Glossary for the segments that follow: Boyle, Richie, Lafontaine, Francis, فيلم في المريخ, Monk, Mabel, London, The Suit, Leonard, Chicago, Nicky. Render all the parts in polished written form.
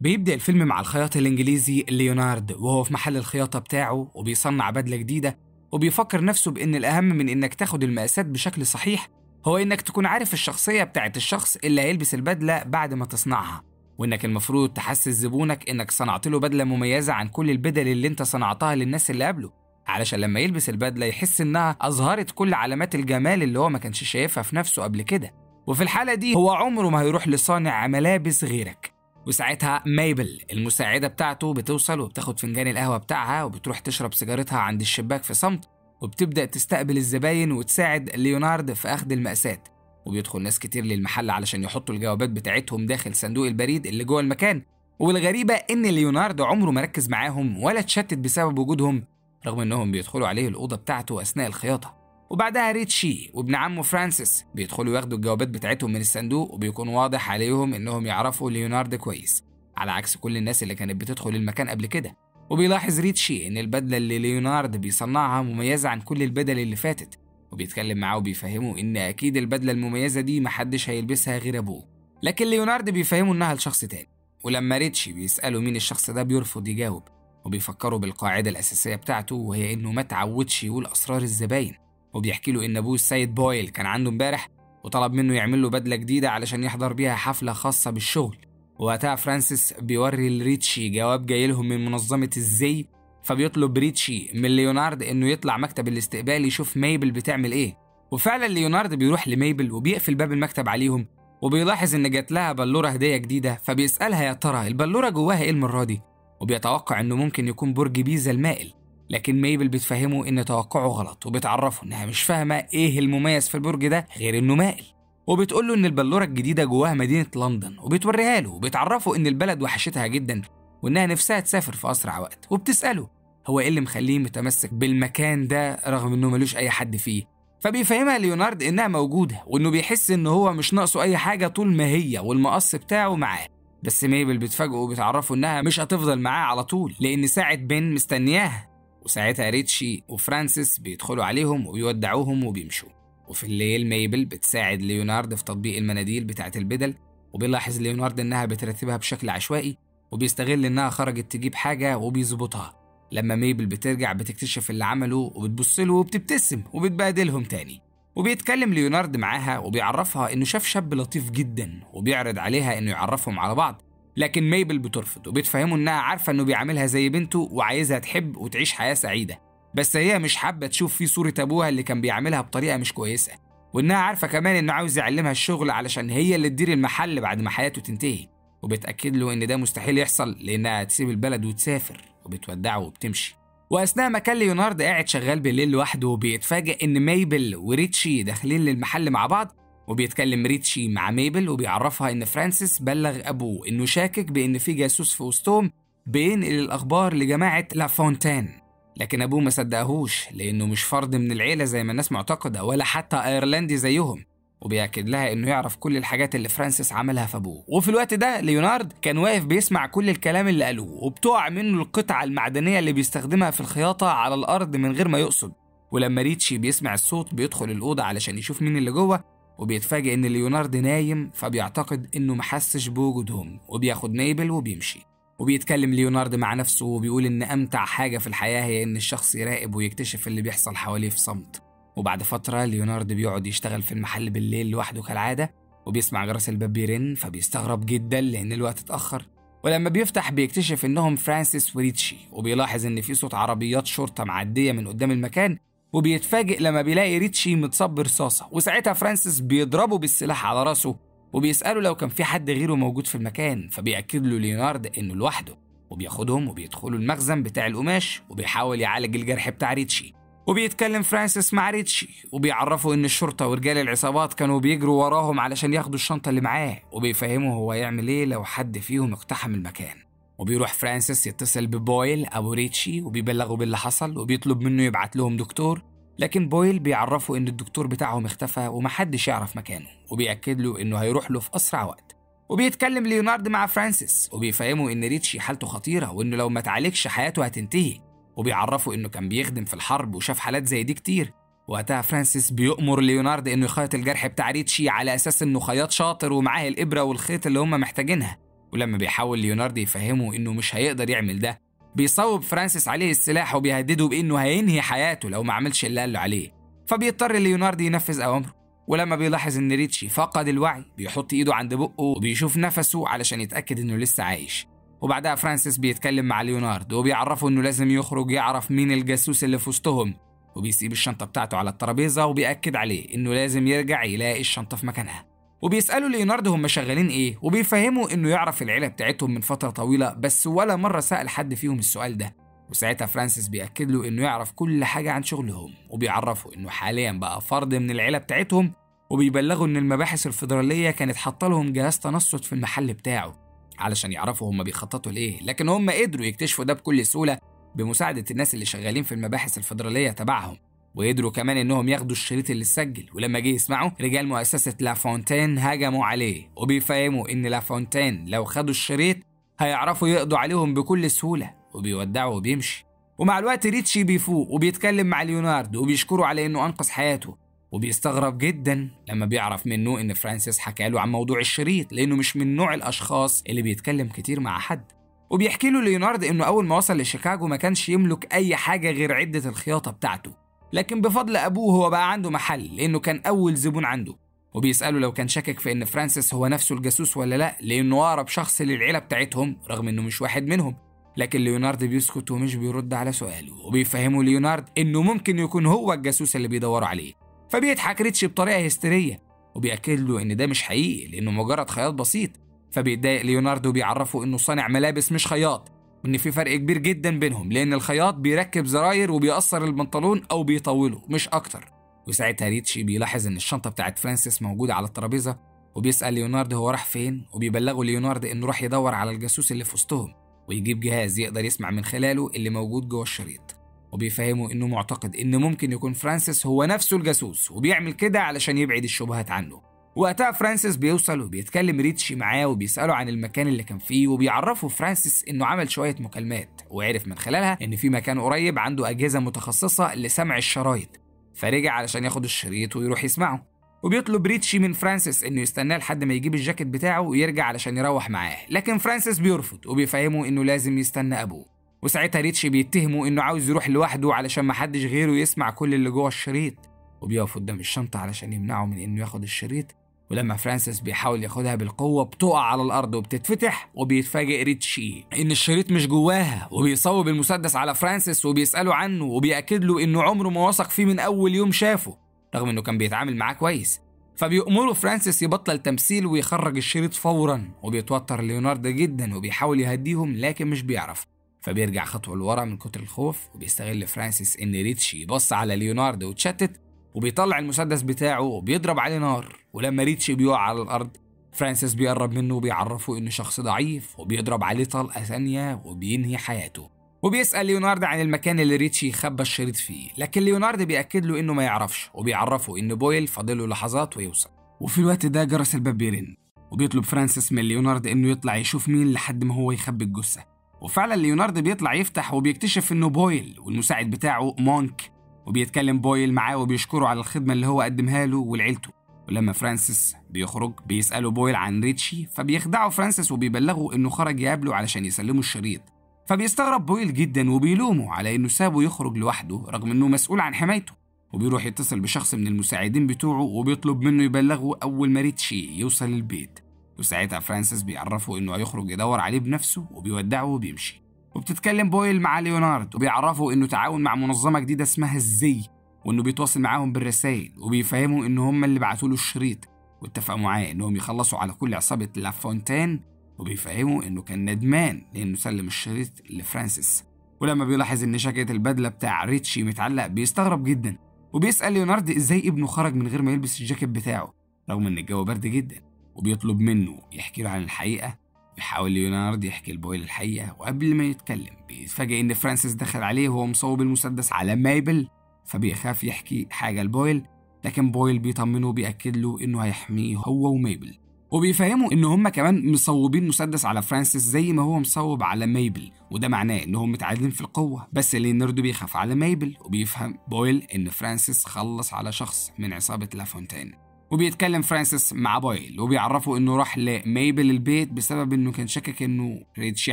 بيبدأ الفيلم مع الخياط الإنجليزي ليونارد وهو في محل الخياطة بتاعه وبيصنع بدلة جديدة، وبيفكر نفسه بإن الأهم من إنك تاخد المقاسات بشكل صحيح هو إنك تكون عارف الشخصية بتاعت الشخص اللي هيلبس البدلة بعد ما تصنعها، وإنك المفروض تحسس زبونك إنك صنعت له بدلة مميزة عن كل البدل اللي أنت صنعتها للناس اللي قبله، علشان لما يلبس البدلة يحس إنها أظهرت كل علامات الجمال اللي هو ما كانش شايفها في نفسه قبل كده، وفي الحالة دي هو عمره ما هيروح لصانع ملابس غيرك. وساعتها مايبل المساعدة بتاعته بتوصل وبتاخد فنجان القهوة بتاعها وبتروح تشرب سيجارتها عند الشباك في صمت، وبتبدأ تستقبل الزباين وتساعد ليونارد في أخذ المقاسات، وبيدخل ناس كتير للمحل علشان يحطوا الجوابات بتاعتهم داخل صندوق البريد اللي جوه المكان، والغريبة إن ليونارد عمره ما ركز معاهم ولا اتشتت بسبب وجودهم رغم إنهم بيدخلوا عليه الأوضة بتاعته أثناء الخياطة. وبعدها ريتشي وابن عمه فرانسيس بيدخلوا ياخدوا الجوابات بتاعتهم من الصندوق، وبيكون واضح عليهم إنهم يعرفوا ليونارد كويس على عكس كل الناس اللي كانت بتدخل المكان قبل كده. وبيلاحظ ريتشي إن البدلة اللي ليونارد بيصنعها مميزة عن كل البدل اللي فاتت، وبيتكلم معاه وبيفهمه إن أكيد البدلة المميزة دي محدش هيلبسها غير أبوه، لكن ليونارد بيفهمه إنها لشخص تاني. ولما ريتشي بيسأله مين الشخص ده بيرفض يجاوب، وبيفكره بالقاعدة الأساسية بتاعته وهي إنه ما تعودش يقول أسرار الزباين، وبيحكي له إن أبوه السيد بويل كان عنده امبارح وطلب منه يعمل له بدلة جديدة علشان يحضر بيها حفلة خاصة بالشغل. وقتها فرانسيس بيوري لريتشي جواب جاي لهم من منظمة الزي، فبيطلب ريتشي من ليونارد إنه يطلع مكتب الاستقبال يشوف مايبل بتعمل إيه، وفعلا ليونارد بيروح لمايبل وبيقفل باب المكتب عليهم، وبيلاحظ إن جات لها بلورة هدية جديدة، فبيسألها يا ترى البلورة جواها إيه المرة دي، وبيتوقع إنه ممكن يكون برج بيزا المائل، لكن مايبل بتفهمه إن توقعه غلط، وبتعرفه إنها مش فاهمة إيه المميز في البرج ده غير إنه مائل، وبتقول له إن البلورة الجديدة جواها مدينة لندن، وبتوريها له وبتعرفه إن البلد وحشتها جدا وإنها نفسها تسافر في أسرع وقت، وبتسأله هو إيه اللي مخليه متمسك بالمكان ده رغم إنه ملوش أي حد فيه، فبيفهمها ليونارد إنها موجودة وإنه بيحس إن هو مش ناقصه أي حاجة طول ما هي والمقص بتاعه معاه، بس مايبل بتفاجئه وبتعرفه إنها مش هتفضل معاه على طول لأن ساعة بن مستنياها. وساعتها ريتشي وفرانسيس بيدخلوا عليهم وبيودعوهم وبيمشوا. وفي الليل مايبل بتساعد ليونارد في تطبيق المناديل بتاعة البدل، وبيلاحظ ليونارد إنها بترتبها بشكل عشوائي، وبيستغل إنها خرجت تجيب حاجة وبيظبطها. لما مايبل بترجع بتكتشف اللي عمله وبتبصله وبتبتسم وبتبادلهم تاني، وبيتكلم ليونارد معاها وبيعرفها إنه شاف شاب لطيف جدا، وبيعرض عليها إنه يعرفهم على بعض، لكن مايبل بترفض وبتفهمه إنها عارفة إنه بيعاملها زي بنته وعايزها تحب وتعيش حياة سعيدة، بس هي مش حابة تشوف فيه صورة أبوها اللي كان بيعاملها بطريقة مش كويسة، وإنها عارفة كمان إنه عاوز يعلمها الشغل علشان هي اللي تدير المحل بعد ما حياته تنتهي، وبتأكد له إن ده مستحيل يحصل لأنها هتسيب البلد وتسافر، وبتودعه وبتمشي. وأثناء ما كان ليونارد قاعد شغال بالليل لوحده بيتفاجئ إن مايبل وريتشي داخلين للمحل مع بعض، وبيتكلم ريتشي مع مايبل وبيعرفها إن فرانسيس بلغ أبوه إنه شاكك بإن في جاسوس في وسطهم بينقل الأخبار لجماعة لافونتين، لكن أبوه ما صدقهوش لأنه مش فرد من العيلة زي ما الناس معتقدة ولا حتى أيرلندي زيهم، وبيأكد لها إنه يعرف كل الحاجات اللي فرانسيس عملها في أبوه. وفي الوقت ده ليونارد كان واقف بيسمع كل الكلام اللي قالوه، وبتقع منه القطعة المعدنية اللي بيستخدمها في الخياطة على الأرض من غير ما يقصد، ولما ريتشي بيسمع الصوت بيدخل الأوضة علشان يشوف مين اللي جوه، وبيتفاجئ إن ليونارد نايم، فبيعتقد إنه ما حسش بوجودهم، وبياخد مايبل وبيمشي. وبيتكلم ليونارد مع نفسه وبيقول إن أمتع حاجة في الحياة هي إن الشخص يراقب ويكتشف اللي بيحصل حواليه في صمت. وبعد فترة ليونارد بيقعد يشتغل في المحل بالليل لوحده كالعادة، وبيسمع جرس الباب بيرن، فبيستغرب جدا لأن الوقت اتأخر، ولما بيفتح بيكتشف إنهم فرانسيس وريتشي، وبيلاحظ إن في صوت عربيات شرطة معدية من قدام المكان، وبيتفاجئ لما بيلاقي ريتشي متصاب برصاصة، وساعتها فرانسيس بيضربه بالسلاح على راسه، وبيسأله لو كان في حد غيره موجود في المكان، فبيأكد له ليونارد إنه لوحده، وبياخدهم وبيدخلوا المخزن بتاع القماش، وبيحاول يعالج الجرح بتاع ريتشي. وبيتكلم فرانسيس مع ريتشي وبيعرفه إن الشرطة ورجال العصابات كانوا بيجروا وراهم علشان ياخدوا الشنطة اللي معاه، وبيفهمه هو يعمل إيه لو حد فيهم اقتحم المكان. وبيروح فرانسيس يتصل ببويل أبو ريتشي وبيبلغه باللي حصل، وبيطلب منه يبعت لهم دكتور، لكن بويل بيعرفه إن الدكتور بتاعهم اختفى ومحدش يعرف مكانه، وبيأكد له إنه هيروح له في أسرع وقت. وبيتكلم ليونارد مع فرانسيس وبيفهمه إن ريتشي حالته خطيرة وإنه لو ما اتعالجش حياته هتنتهي، وبيعرفه إنه كان بيخدم في الحرب وشاف حالات زي دي كتير. وقتها فرانسيس بيؤمر ليونارد إنه يخيط الجرح بتاع ريتشي على أساس إنه خياط شاطر ومعاه الإبرة والخيط اللي هم محتاجينها، ولما بيحاول ليوناردو يفهمه إنه مش هيقدر يعمل ده بيصوب فرانسيس عليه السلاح وبيهدده بإنه هينهي حياته لو ما عملش اللي قاله عليه، فبيضطر ليوناردو ينفذ أوامره. ولما بيلاحظ إن ريتشي فقد الوعي بيحط إيده عند بقه وبيشوف نفسه علشان يتأكد إنه لسه عايش. وبعدها فرانسيس بيتكلم مع ليوناردو وبيعرفه إنه لازم يخرج يعرف مين الجاسوس اللي في وسطهم، وبيسيب الشنطة بتاعته على الترابيزة وبيأكد عليه إنه لازم يرجع يلاقي الشنطة في مكانها. وبيسألوا ليوناردو هم شغالين إيه، وبيفهموا إنه يعرف العيلة بتاعتهم من فترة طويلة بس ولا مرة سأل حد فيهم السؤال ده. وساعتها فرانسيس بيأكد له إنه يعرف كل حاجة عن شغلهم، وبيعرفه إنه حاليا بقى فرد من العيلة بتاعتهم، وبيبلغوا إن المباحث الفيدرالية كانت حاطة لهم جهاز تنصت في المحل بتاعه علشان يعرفوا هم بيخططوا لإيه، لكن هم قدروا يكتشفوا ده بكل سهولة بمساعدة الناس اللي شغالين في المباحث الفيدرالية تبعهم. وقدروا كمان إنهم ياخدوا الشريط اللي اتسجل، ولما جه يسمعوا رجال مؤسسة لافونتين هاجموا عليه، وبيفهموا إن لافونتين لو خدوا الشريط هيعرفوا يقضوا عليهم بكل سهولة، وبيودعه وبيمشي. ومع الوقت ريتشي بيفوق وبيتكلم مع ليوناردو وبيشكره على إنه أنقذ حياته، وبيستغرب جدا لما بيعرف منه إن فرانسيس حكى له عن موضوع الشريط لأنه مش من نوع الأشخاص اللي بيتكلم كتير مع حد. وبيحكي له ليونارد إنه أول ما وصل لشيكاغو ما كانش يملك أي حاجة غير عدة الخياطة بتاعته، لكن بفضل أبوه هو بقى عنده محل لأنه كان أول زبون عنده. وبيسأله لو كان شاكك في إن فرانسيس هو نفسه الجاسوس ولا لأ، لأنه أقرب شخص للعيلة بتاعتهم رغم إنه مش واحد منهم، لكن ليونارد بيسكت ومش بيرد على سؤاله، وبيفهمه ليونارد إنه ممكن يكون هو الجاسوس اللي بيدوروا عليه. فبيضحك ريتشي بطريقة هستيرية وبيأكد له إن ده مش حقيقي لأنه مجرد خياط بسيط. فبيتضايق ليوناردو بيعرفه إنه صانع ملابس مش خياط، وإن في فرق كبير جدا بينهم، لأن الخياط بيركب زراير وبيقصر البنطلون أو بيطوله مش أكتر. وساعتها ريتشي بيلاحظ إن الشنطة بتاعت فرانسيس موجودة على الترابيزة، وبيسأل ليوناردو هو راح فين، وبيبلغوا ليوناردو إنه راح يدور على الجاسوس اللي في وسطهم ويجيب جهاز يقدر يسمع من خلاله اللي موجود جوه الشريط. وبيفهموا إنه معتقد إن ممكن يكون فرانسيس هو نفسه الجاسوس وبيعمل كده علشان يبعد الشبهات عنه. وقتها فرانسيس بيوصل وبيتكلم ريتشي معاه وبيسأله عن المكان اللي كان فيه، وبيعرفه فرانسيس إنه عمل شوية مكالمات وعرف من خلالها إن في مكان قريب عنده أجهزة متخصصة لسمع الشرايط، فرجع علشان ياخد الشريط ويروح يسمعه. وبيطلب ريتشي من فرانسيس إنه يستناه لحد ما يجيب الجاكيت بتاعه ويرجع علشان يروح معاه، لكن فرانسيس بيرفض وبيفهمه إنه لازم يستنى أبوه. وساعتها ريتشي بيتهمه إنه عاوز يروح لوحده علشان محدش غيره يسمع كل اللي جوه الشريط، وبيقف قدام الشنطة علشان يمنعه من إنه ياخد الشريط. ولما فرانسيس بيحاول ياخدها بالقوة بتقع على الأرض وبتتفتح، وبيتفاجئ ريتشي إن الشريط مش جواها، وبيصوب المسدس على فرانسيس وبيسأله عنه وبيأكد له إنه عمره ما وثق فيه من أول يوم شافه رغم إنه كان بيتعامل معاه كويس. فبيأمره فرانسيس يبطل تمثيل ويخرج الشريط فورا، وبيتوتر ليوناردو جدا وبيحاول يهديهم لكن مش بيعرف، فبيرجع خطوة لورا من كتر الخوف. وبيستغل فرانسيس إن ريتشي بص على ليوناردو وتشتت، وبيطلع المسدس بتاعه وبيضرب عليه نار. ولما ريتشي بيقع على الأرض فرانسيس بيقرب منه وبيعرفه إنه شخص ضعيف وبيضرب عليه طلقة ثانية وبينهي حياته. وبيسأل ليوناردو عن المكان اللي ريتشي خبى الشريط فيه، لكن ليوناردو بيأكد له إنه ما يعرفش، وبيعرفه إن بويل فاضله لحظات ويوصل. وفي الوقت ده جرس الباب بيرن، وبيطلب فرانسيس من ليوناردو إنه يطلع يشوف مين لحد ما هو يخبي الجثة. وفعلا ليوناردو بيطلع يفتح وبيكتشف إنه بويل والمساعد بتاعه مونك. وبيتكلم بويل معاه وبيشكره على الخدمة اللي هو قدمها له ولعيلته. ولما فرانسيس بيخرج بيسأله بويل عن ريتشي، فبيخدعه فرانسيس وبيبلغه إنه خرج يقابله علشان يسلمه الشريط. فبيستغرب بويل جدا وبيلومه على إنه سابه يخرج لوحده رغم إنه مسؤول عن حمايته. وبيروح يتصل بشخص من المساعدين بتوعه وبيطلب منه يبلغه أول ما ريتشي يوصل البيت. وساعتها فرانسيس بيعرفه إنه هيخرج يدور عليه بنفسه وبيودعه وبيمشي. وبتتكلم بويل مع ليوناردو وبيعرفوا إنه تعاون مع منظمة جديدة اسمها الزي، وإنه بيتواصل معاهم بالرسائل، وبيفهموا إن هم اللي بعتوا له الشريط، واتفقوا معاه إنهم يخلصوا على كل عصابة لافونتين، وبيفهموا إنه كان ندمان لأنه سلم الشريط لفرانسيس. ولما بيلاحظ إن شاكية البدلة بتاع ريتشي متعلق بيستغرب جدا، وبيسأل ليوناردو إزاي ابنه خرج من غير ما يلبس الجاكيت بتاعه رغم إن الجو برد جدا، وبيطلب منه يحكي له عن الحقيقة. بيحاول ليوناردو يحكي لبويل الحقيقة، وقبل ما يتكلم بيتفاجئ إن فرانسيس دخل عليه وهو مصوب المسدس على مايبل، فبيخاف يحكي حاجة لبويل، لكن بويل بيطمنه وبيأكد له إنه هيحميه هو ومايبل، وبيفهموا إن هما كمان مصوبين مسدس على فرانسيس زي ما هو مصوب على مايبل، وده معناه إنهم متعادلين في القوة، بس ليوناردو بيخاف على مايبل، وبيفهم بويل إن فرانسيس خلص على شخص من عصابة لافونتين. وبيتكلم فرانسيس مع بويل وبيعرفه انه راح لميبل البيت بسبب انه كان شاكك انه ريتشي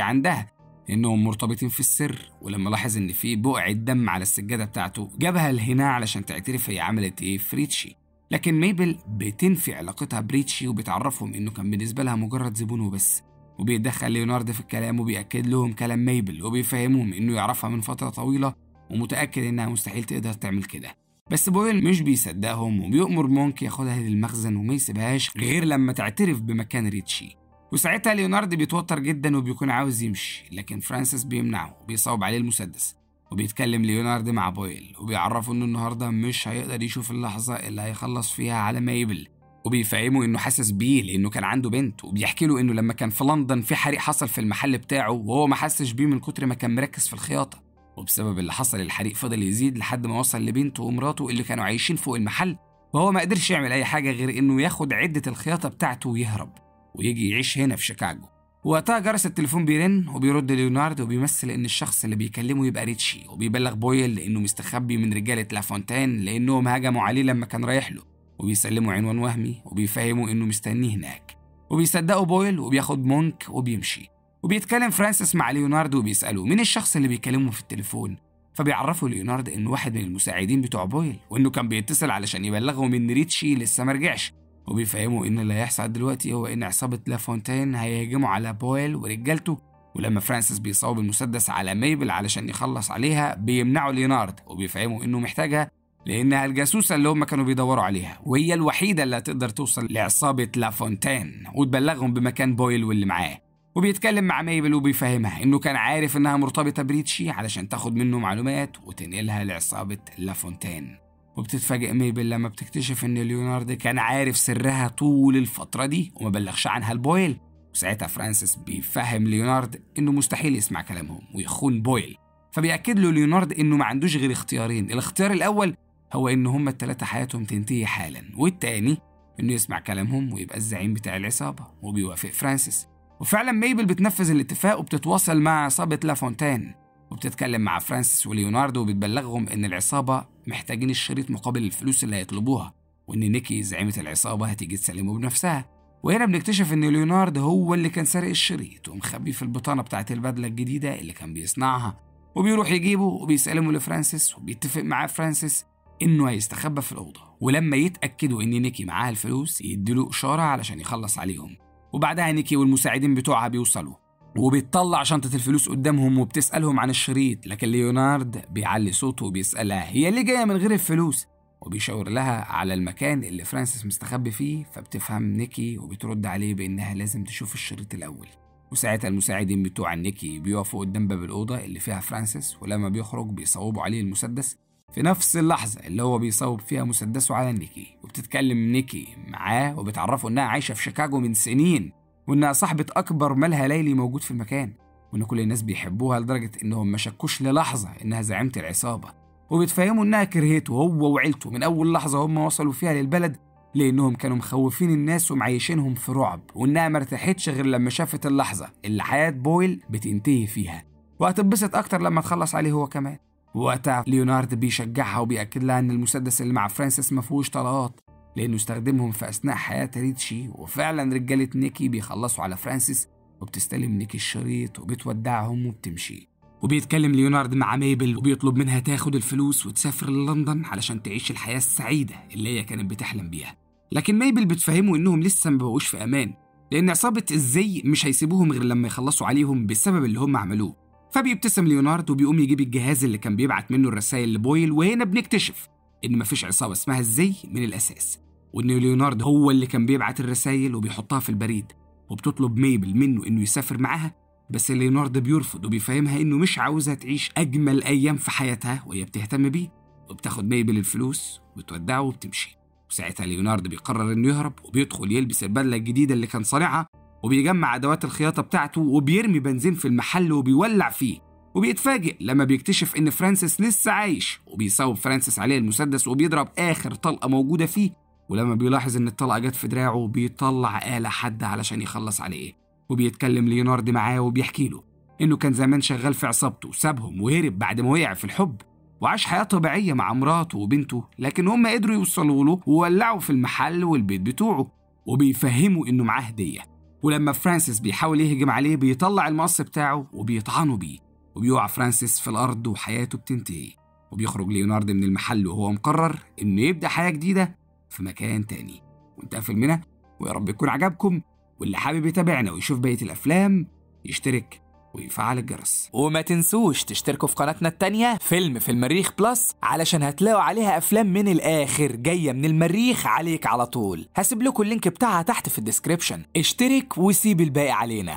عندها، انهم مرتبطين في السر. ولما لاحظ ان في بقعة دم على السجادة بتاعته جابها لهنا علشان تعترف هي عملت ايه في ريتشي. لكن ميبل بتنفي علاقتها بريتشي وبتعرفهم انه كان بالنسبة لها مجرد زبون وبس، وبيدخل ليونارد في الكلام وبيأكد لهم كلام ميبل وبيفهمهم انه يعرفها من فترة طويلة ومتأكد انها مستحيل تقدر تعمل كده. بس بويل مش بيصدقهم وبيأمر مونك ياخدها للمخزن وما يسيبهاش غير لما تعترف بمكان ريتشي. وساعتها ليونارد بيتوتر جدا وبيكون عاوز يمشي، لكن فرانسيس بيمنعه وبيصوب عليه المسدس. وبيتكلم ليونارد مع بويل وبيعرفه انه النهارده مش هيقدر يشوف اللحظه اللي هيخلص فيها على ميبل، وبيفهمه انه حاسس بيه لانه كان عنده بنت. وبيحكي له انه لما كان في لندن في حريق حصل في المحل بتاعه وهو ما حسش بيه من كتر ما كان مركز في الخياطه، وبسبب اللي حصل الحريق فضل يزيد لحد ما وصل لبنته ومراته اللي كانوا عايشين فوق المحل، وهو ما قدرش يعمل اي حاجه غير انه ياخد عده الخياطه بتاعته ويهرب ويجي يعيش هنا في شيكاغو. وقتها جرس التليفون بيرن وبيرد ليونارد وبيمثل ان الشخص اللي بيكلمه يبقى ريتشي، وبيبلغ بويل لانه مستخبي من رجاله لافونتين لانهم هجموا عليه لما كان رايح له، وبيسلموا عنوان وهمي وبيفهموا انه مستنيه هناك. وبيصدقوا بويل وبياخد مونك وبيمشي. وبيتكلم فرانسيس مع ليونارد وبيساله مين الشخص اللي بيكلمه في التليفون، فبيعرفوا ليونارد انه واحد من المساعدين بتوع بويل وانه كان بيتصل علشان يبلغهم ان ريتشي لسه ما رجعش. وبيفهموا ان اللي هيحصل دلوقتي هو ان عصابه لافونتين هيهجموا على بويل ورجالته، ولما فرانسيس بيصوب المسدس على ميبل علشان يخلص عليها بيمنعوا ليونارد وبيفهموا انه محتاجها لانها الجاسوسه اللي هم كانوا بيدوروا عليها، وهي الوحيده اللي هتقدر توصل لعصابه لافونتين وتبلغهم بمكان بويل واللي معاه. وبيتكلم مع ميبل وبيفهمها انه كان عارف انها مرتبطه بريتشي علشان تاخد منه معلومات وتنقلها لعصابه لافونتين. وبتتفاجئ ميبل لما بتكتشف ان ليونارد كان عارف سرها طول الفتره دي وما بلغش عنها لبويل. وساعتها فرانسيس بيفهم ليونارد انه مستحيل يسمع كلامهم ويخون بويل، فبيأكد له ليونارد انه ما عندوش غير اختيارين، الاختيار الاول هو ان هما الثلاثه حياتهم تنتهي حالا، والتاني انه يسمع كلامهم ويبقى الزعيم بتاع العصابه. وبيوافق فرانسيس، وفعلا ميبل بتنفذ الاتفاق وبتتواصل مع عصابه لافونتين، وبتتكلم مع فرانسيس وليوناردو وبتبلغهم ان العصابه محتاجين الشريط مقابل الفلوس اللي هيطلبوها، وان نيكي زعيمه العصابه هتيجي تسلمه بنفسها. وهنا بنكتشف ان ليونارد هو اللي كان سارق الشريط ومخبيه في البطانه بتاعه البدله الجديده اللي كان بيصنعها، وبيروح يجيبه وبيسلمه لفرانسيس. وبيتفق معاه فرانسيس انه هيستخبى في الاوضه، ولما يتاكدوا ان نيكي معاها الفلوس يديله اشاره علشان يخلص عليهم. وبعدها نيكي والمساعدين بتوعها بيوصلوا، وبتطلع شنطة الفلوس قدامهم وبتسألهم عن الشريط. لكن ليونارد بيعلي صوته وبيسألها هي ليه جاية من غير الفلوس، وبيشاور لها على المكان اللي فرانسيس مستخبي فيه، فبتفهم نيكي وبترد عليه بأنها لازم تشوف الشريط الأول. وساعتها المساعدين بتوع نيكي بيقفوا قدام باب الأوضة اللي فيها فرانسيس، ولما بيخرج بيصوبوا عليه المسدس في نفس اللحظة اللي هو بيصوب فيها مسدسه على نيكي. وبتتكلم نيكي معاه وبتعرفه إنها عايشة في شيكاغو من سنين، وإنها صاحبة أكبر مالها ليلي موجود في المكان، وإن كل الناس بيحبوها لدرجة إنهم ما شكوش للحظة إنها زعيمة العصابة. وبتفهموا إنها كرهته هو وعيلته من أول لحظة هم وصلوا فيها للبلد، لأنهم كانوا مخوفين الناس ومعيشينهم في رعب، وإنها ما ارتاحتش غير لما شافت اللحظة اللي حياة بويل بتنتهي فيها، وهتتبسط أكتر لما تخلص عليه هو كمان. وقتها ليونارد بيشجعها وبيأكد لها إن المسدس اللي مع فرانسيس ما فيهوش طلقات لأنه استخدمهم في أثناء حياة ريتشي. وفعلا رجالة نيكي بيخلصوا على فرانسيس، وبتستلم نيكي الشريط وبتودعهم وبتمشي. وبيتكلم ليونارد مع ميبل وبيطلب منها تاخد الفلوس وتسافر للندن علشان تعيش الحياة السعيدة اللي هي كانت بتحلم بيها. لكن ميبل بتفهمه إنهم لسه ما بقوش في أمان، لأن عصابة الزي مش هيسيبوهم غير لما يخلصوا عليهم بسبب اللي هم عملوه. فبيبتسم ليونارد وبيقوم يجيب الجهاز اللي كان بيبعت منه الرسائل لبويل. وهنا بنكتشف إن مفيش عصابة اسمها الزي من الأساس، وإن ليونارد هو اللي كان بيبعت الرسايل وبيحطها في البريد. وبتطلب ميبل منه إنه يسافر معاها، بس ليونارد بيرفض وبيفهمها إنه مش عاوزها تعيش أجمل أيام في حياتها وهي بتهتم بيه. وبتاخد ميبل الفلوس وبتودعه وبتمشي. وساعتها ليونارد بيقرر إنه يهرب وبيدخل يلبس البدلة الجديدة اللي كان صانعها، وبيجمع أدوات الخياطة بتاعته وبيرمي بنزين في المحل وبيولع فيه. وبيتفاجئ لما بيكتشف إن فرانسيس لسه عايش، وبيصوب فرانسيس عليه المسدس وبيضرب آخر طلقة موجودة فيه. ولما بيلاحظ إن الطلقة جت في دراعه بيطلع آلة حادة علشان يخلص عليه. وبيتكلم ليونارد معاه وبيحكي له إنه كان زمان شغال في عصابته وسابهم وهرب بعد ما وقع في الحب، وعاش حياة طبيعية مع مراته وبنته، لكن هم قدروا يوصلوا له وولعوا في المحل والبيت بتوعه وبيفهموا إنه معاه هدية. ولما فرانسيس بيحاول يهجم عليه بيطلع المقص بتاعه وبيطعنوا بيه، وبيقع فرانسيس في الأرض وحياته بتنتهي، وبيخرج ليونارد من المحل وهو مقرر إنه يبدأ حياة جديدة في مكان تاني. وانتهى فيلمنا، ويا رب يكون عجبكم، واللي حابب يتابعنا ويشوف بقية الأفلام يشترك ويفعل الجرس، وما تنسوش تشتركوا في قناتنا التانية فيلم في المريخ بلس، علشان هتلاقوا عليها أفلام من الآخر جاية من المريخ عليك على طول. هسيب لكم اللينك بتاعها تحت في الديسكريبشن، اشترك وسيب الباقي علينا.